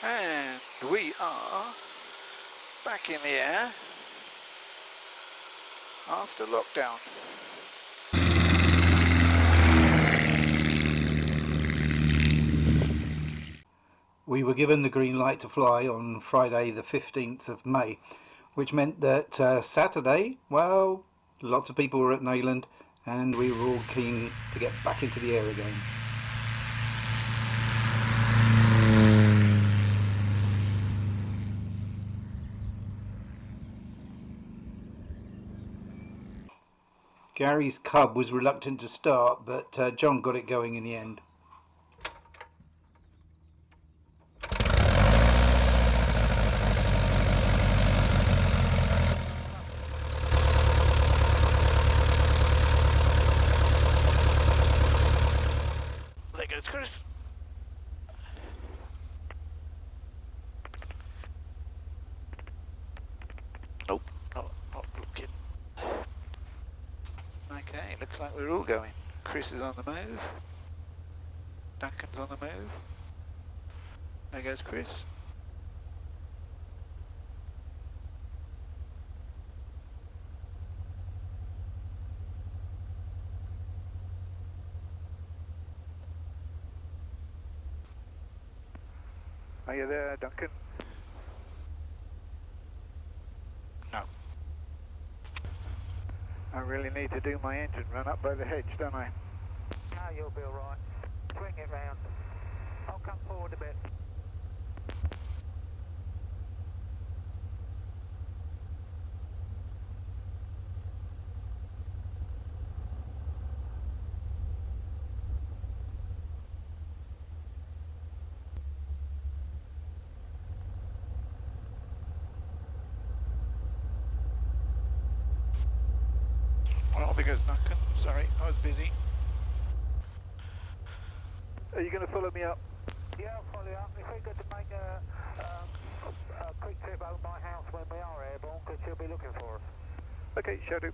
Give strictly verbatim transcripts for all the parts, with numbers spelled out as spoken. And we are back in the air after lockdown. We were given the green light to fly on Friday the fifteenth of May, which meant that uh, Saturday, well, lots of people were at Nayland and we were all keen to get back into the air again. Gary's cub was reluctant to start, but uh, John got it going in the end. There goes Chris. Nope, not, not looking. Okay, looks like we're all going. Chris is on the move. Duncan's on the move. There goes Chris. Are you there, Duncan? No. I really need to do my engine run up by the hedge, don't I? No, you'll be alright. Swing it round. I'll come forward a bit. Because Duncan, sorry, I was busy. Are you going to follow me up? Yeah, I'll follow you up. If we could make a, um, a quick trip over my house when we are airborne, because she'll be looking for us. Okay, shall do.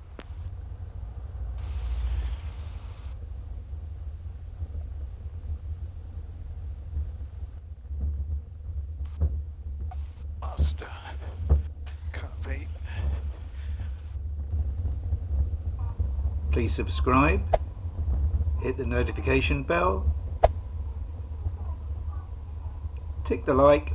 Master, can't beat. Please subscribe, hit the notification bell, tick the like,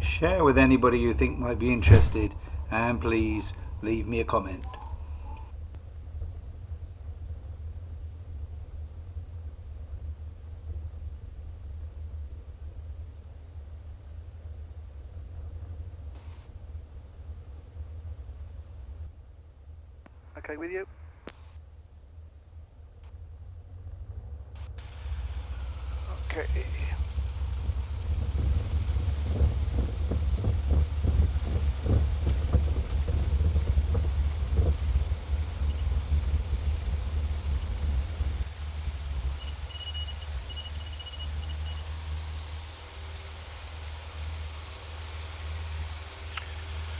share with anybody you think might be interested, and please leave me a comment. Okay, with you. Okay.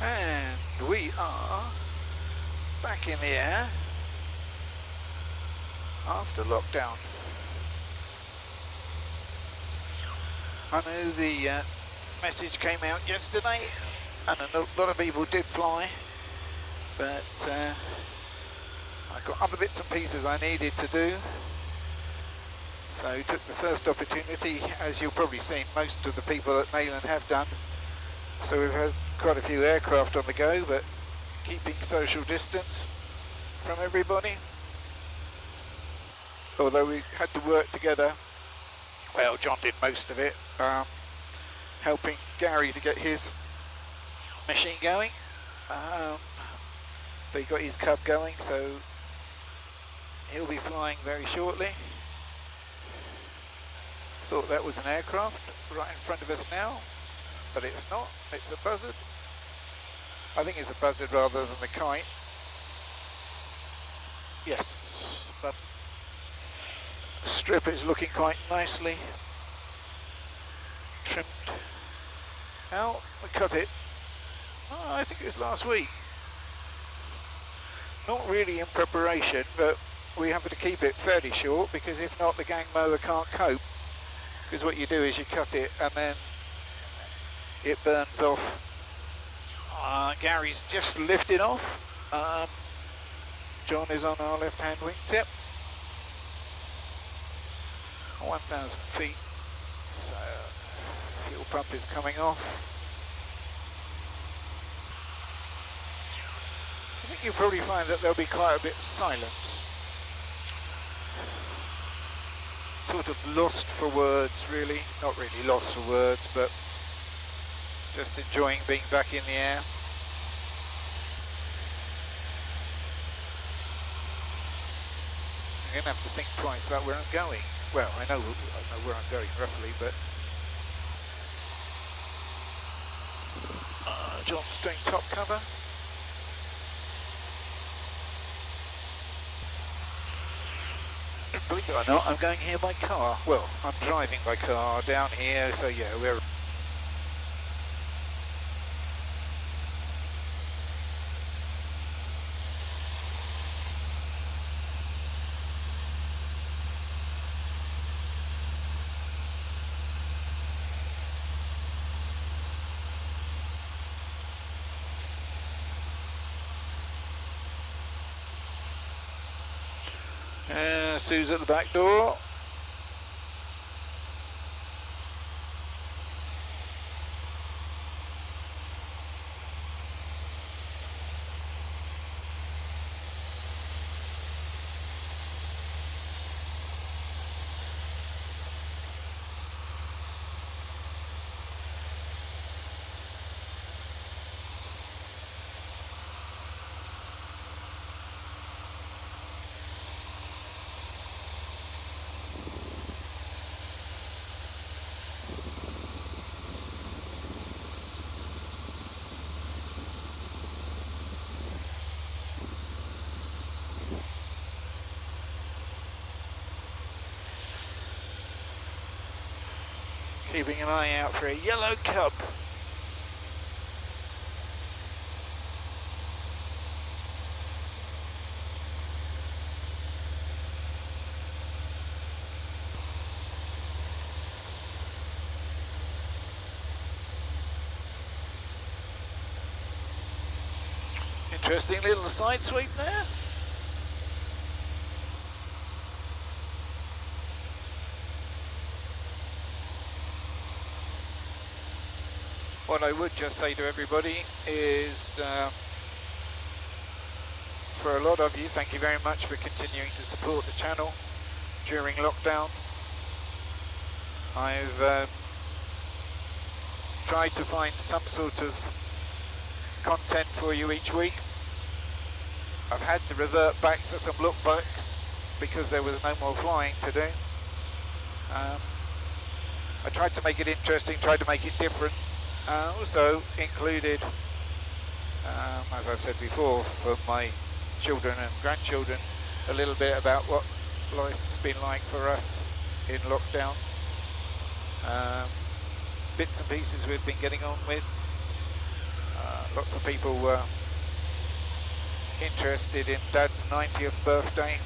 And we are back in the air after lockdown. I know the uh, message came out yesterday and a lot of people did fly, but uh, I got other bits and pieces I needed to do, so I took the first opportunity, as you've probably seen most of the people at Nayland have done. So we've had quite a few aircraft on the go, but keeping social distance from everybody. Although we had to work together, well, John did most of it, um, helping Gary to get his machine going. Um, but he got his cub going, so he'll be flying very shortly. Thought that was an aircraft right in front of us now, but it's not, it's a buzzard. I think it's a buzzard rather than the kite. Yes, but the strip is looking quite nicely trimmed. Now we cut it. Oh, I think it was last week. Not really in preparation, but we have to keep it fairly short because if not, the gang mower can't cope. because what you do is you cut it and then it burns off. Uh, Gary's just lifted off. Um, John is on our left hand wingtip. one thousand feet, so fuel pump is coming off. I think you'll probably find that there'll be quite a bit of silence. Sort of lost for words, really. Not really lost for words, but just enjoying being back in the air. I'm going to have to think twice about where I'm going. Well, I know, I know where I'm going roughly, but uh, John's doing top cover. Believe it or not, I'm going here by car. Well, I'm driving by car down here, so yeah, we're... Uh, Sue's at the back door. Keeping an eye out for a yellow cub. Interesting little side sweep there. What I would just say to everybody is, um, for a lot of you, thank you very much for continuing to support the channel during lockdown. I've um, tried to find some sort of content for you each week. I've had to revert back to some lookbooks because there was no more flying to do. Um, I tried to make it interesting, tried to make it different. Uh, also included, um, as I've said before, for my children and grandchildren, a little bit about what life's been like for us in lockdown. Um, bits and pieces we've been getting on with. Uh, lots of people were interested in Dad's ninetieth birthday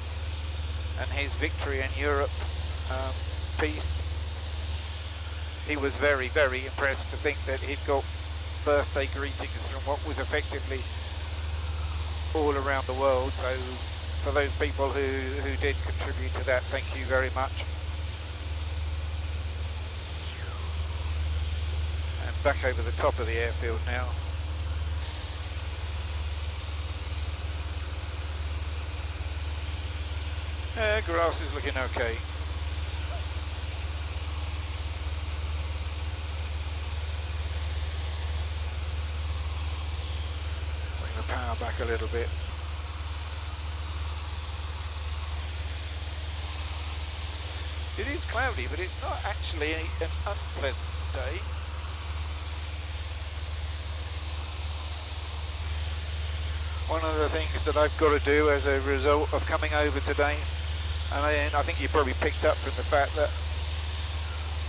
and his victory in Europe um, peace. He was very, very impressed to think that he'd got birthday greetings from what was effectively all around the world. So for those people who, who did contribute to that, thank you very much. And back over the top of the airfield now. Uh, grass is looking okay. Power back a little bit. It is cloudy, but it's not actually an unpleasant day. One of the things that I've got to do as a result of coming over today, and I think you probably picked up from the fact that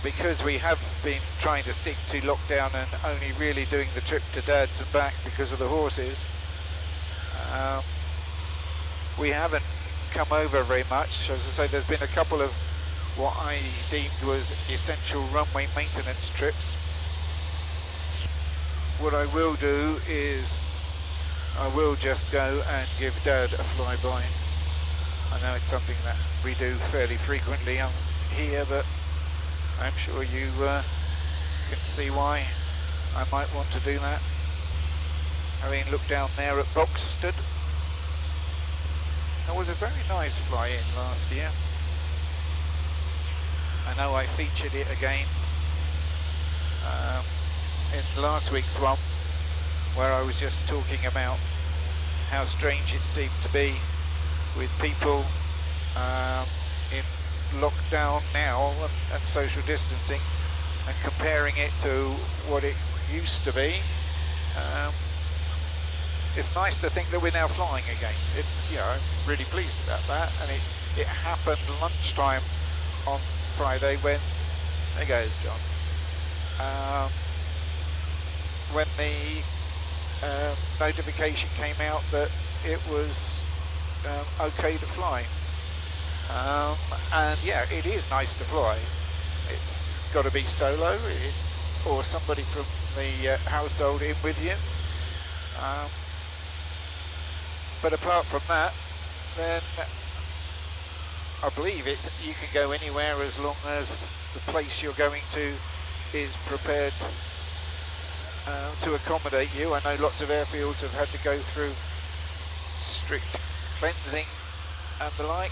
because we have been trying to stick to lockdown and only really doing the trip to Dad's and back because of the horses, Um, we haven't come over very much. As I say, there's been a couple of what I deemed was essential runway maintenance trips. What I will do is I will just go and give Dad a flyby. I know it's something that we do fairly frequently on here, but I'm sure you uh, can see why I might want to do that. Having looked down there at Boxted, that was a very nice fly-in last year. I know I featured it again um, in last week's one, where I was just talking about how strange it seemed to be with people um, in lockdown now and, and social distancing, and comparing it to what it used to be. Um, it's nice to think that we're now flying again. It, you know, I'm really pleased about that, and it, it happened lunchtime on Friday when, there goes John, um, when the um, notification came out that it was um, okay to fly. Um, and yeah, it is nice to fly. It's got to be solo, it's, or somebody from the uh, household in with you. Um, but apart from that, then I believe it's, you can go anywhere as long as the place you're going to is prepared uh, to accommodate you. I know lots of airfields have had to go through strict cleansing and the like.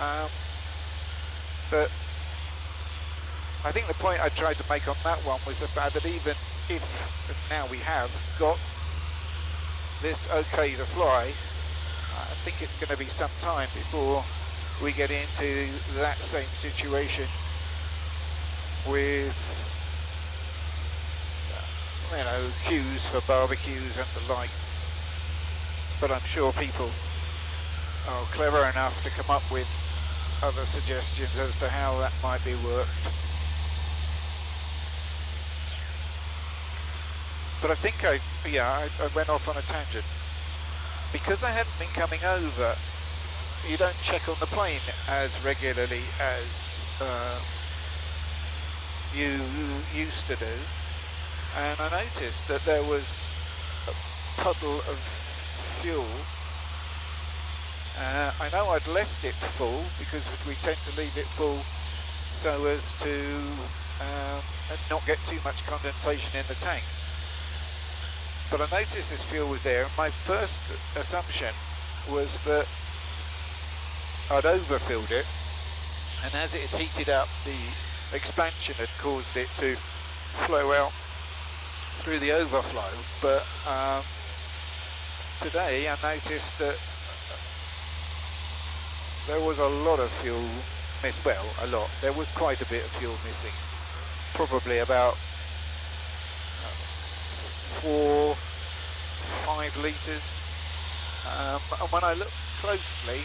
Um, but I think the point I tried to make on that one was the fact that even if now we have got this okay to fly, I think it's going to be some time before we get into that same situation with, you know, queues for barbecues and the like. But I'm sure people are clever enough to come up with other suggestions as to how that might be worked. But I think I, yeah, I, I went off on a tangent. Because I hadn't been coming over, you don't check on the plane as regularly as uh, you used to do. And I noticed that there was a puddle of fuel. Uh, I know I'd left it full, because we tend to leave it full so as to um, not get too much condensation in the tanks. But I noticed this fuel was there, and my first assumption was that I'd overfilled it, and as it had heated up, the expansion had caused it to flow out through the overflow. But um, today I noticed that there was a lot of fuel missed, well, a lot, there was quite a bit of fuel missing, probably about four, five litres. Um, and when I look closely,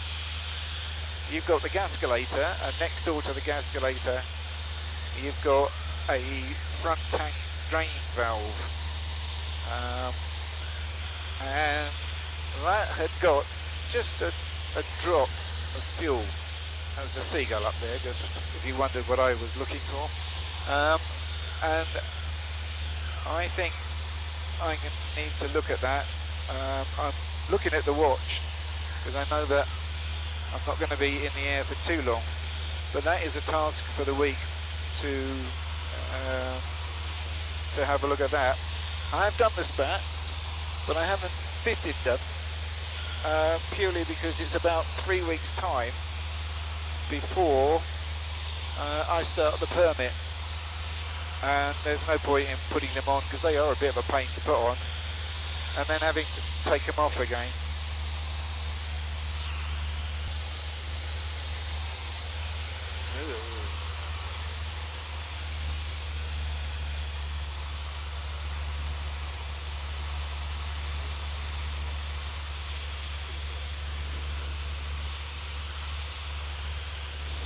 you've got the gasculator, and next door to the gasculator, you've got a front tank drain valve. Um, and that had got just a, a drop of fuel. That was a seagull up there, just if you wondered what I was looking for. Um, and I think I need to look at that. Um, I'm looking at the watch because I know that I'm not going to be in the air for too long, but that is a task for the week to uh, to have a look at that. I have done the spats, but I haven't fitted them uh, purely because it's about three weeks time before uh, I start the permit. And there's no point in putting them on because they are a bit of a pain to put on, and then having to take them off again. Ooh.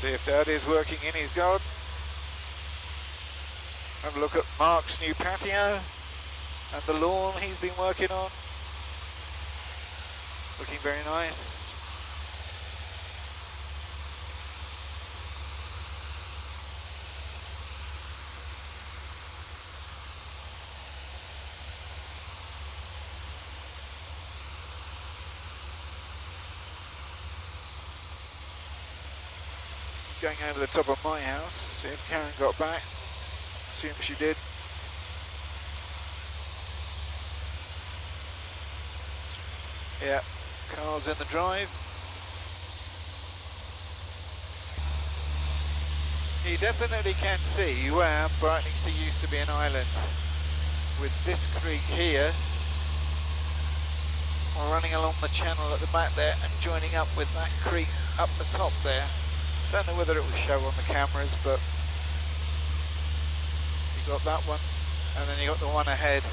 See if Dad is working in his garden. Have a look at Mark's new patio and the lawn he's been working on. Looking very nice. going over the top of my house, see if Karen got back, assume she did. Yeah, car's in the drive. You definitely can see where Brightlingsea used to be an island. With this creek here, we're running along the channel at the back there and joining up with that creek up the top there. Don't know whether it will show on the cameras, but you got that one, and then you got the one ahead.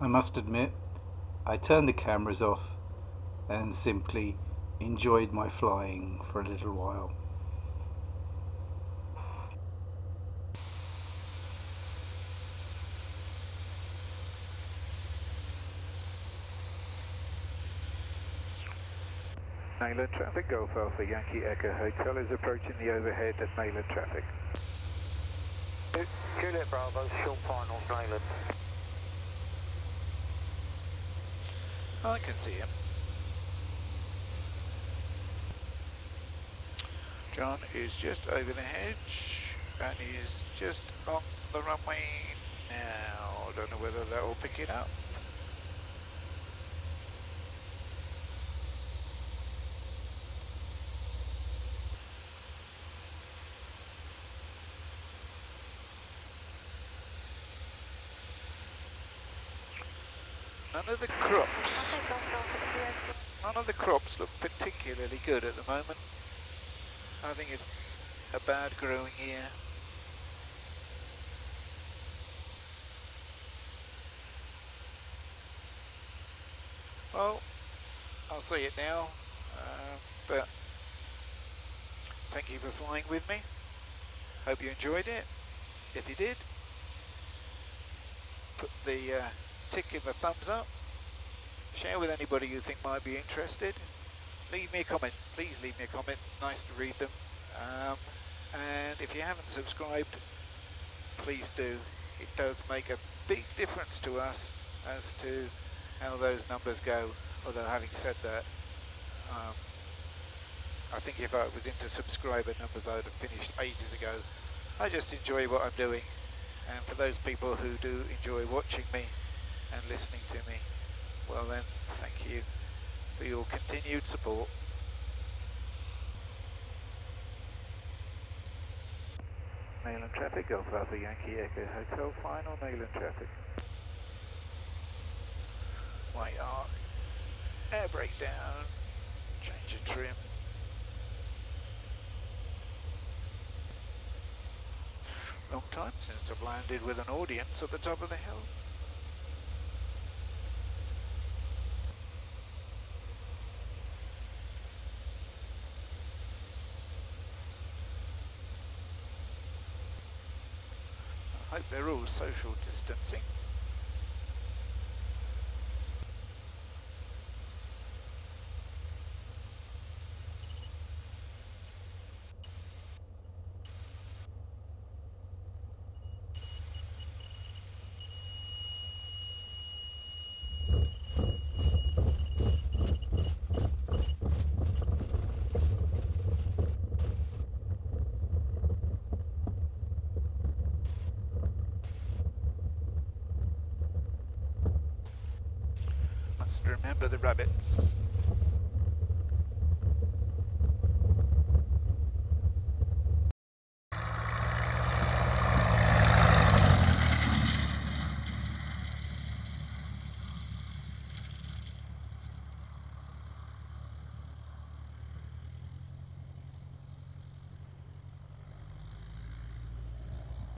I must admit, I turned the cameras off and simply enjoyed my flying for a little while. Nayland traffic, Golf Alpha Yankee Echo Hotel is approaching the overhead at Nayland traffic. Juliet Bravo, short final, Nayland. I can see him. John is just over the hedge and he's just on the runway now. Don't know whether that will pick it up. None of the crops, none of the crops look particularly good at the moment. I think it's a bad growing year. Well, I'll see it now, uh, but thank you for flying with me. Hope you enjoyed it. If you did, put the... Uh, tick in the thumbs up, share with anybody you think might be interested, leave me a comment, please leave me a comment, nice to read them, um, and if you haven't subscribed, please do, it does make a big difference to us as to how those numbers go. Although having said that, um, I think if I was into subscriber numbers I would have finished ages ago. I just enjoy what I'm doing, and for those people who do enjoy watching me and listening to me, well then, thank you for your continued support. Nayland traffic, Golf Alpha Yankee Echo Hotel, final Nayland traffic. White arc, air brake down, change of trim. Long time since I've landed with an audience at the top of the hill. They're all social distancing. Remember the rabbits.